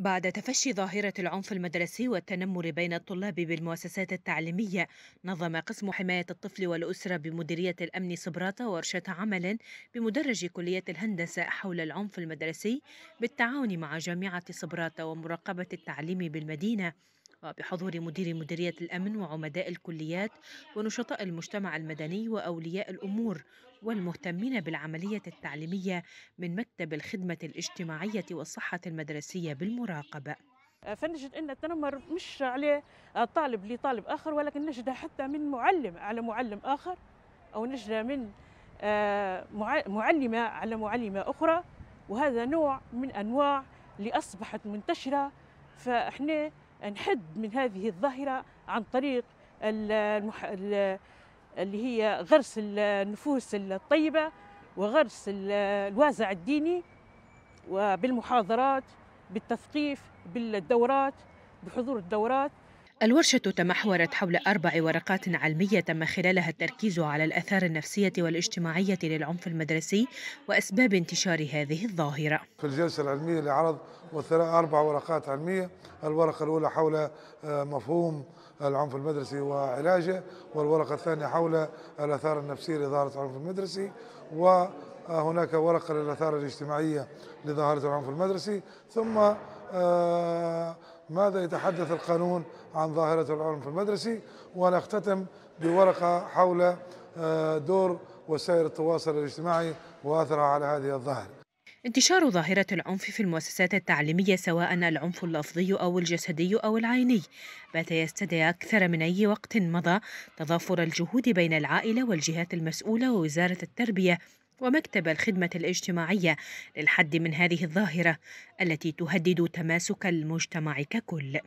بعد تفشي ظاهرة العنف المدرسي والتنمر بين الطلاب بالمؤسسات التعليمية، نظم قسم حماية الطفل والأسرة بمديرية الأمن صبراتة ورشة عمل بمدرج كلية الهندسة حول العنف المدرسي بالتعاون مع جامعة صبراتة ومراقبة التعليم بالمدينة، وبحضور مدير مديرية الأمن وعمداء الكليات ونشطاء المجتمع المدني وأولياء الأمور والمهتمين بالعملية التعليمية من مكتب الخدمة الاجتماعية والصحة المدرسية بالمراقبة. فنجد أن التنمر مش عليه طالب لطالب آخر، ولكن نجده حتى من معلم على معلم آخر، أو نجده من معلمة على معلمة أخرى، وهذا نوع من أنواع اللي أصبحت منتشرة. فإحنا نحد من هذه الظاهرة عن طريق اللي هي غرس النفوس الطيبة وغرس الوازع الديني، وبالمحاضرات، بالتثقيف، بالدورات، بحضور الدورات. الورشة تمحورت حول 4 ورقات علمية تم خلالها التركيز على الآثار النفسية والاجتماعية للعنف المدرسي وأسباب انتشار هذه الظاهرة. في الجلسة العلمية لعرض 4 ورقات علمية، الورقة الأولى حول مفهوم العنف المدرسي وعلاجه، والورقة الثانية حول الآثار النفسية لظاهرة العنف المدرسي، وهناك ورقة للآثار الاجتماعية لظاهرة العنف المدرسي، ثم ماذا يتحدث القانون عن ظاهرة العنف المدرسي، ونختتم بورقة حول دور وسائل التواصل الاجتماعي وأثرها على هذه الظاهرة. انتشار ظاهرة العنف في المؤسسات التعليمية، سواء العنف اللفظي أو الجسدي أو العيني، بات يستدعي أكثر من أي وقت مضى تضافر الجهود بين العائلة والجهات المسؤولة ووزارة التربية ومكتب الخدمة الاجتماعية للحد من هذه الظاهرة التي تهدد تماسك المجتمع ككل.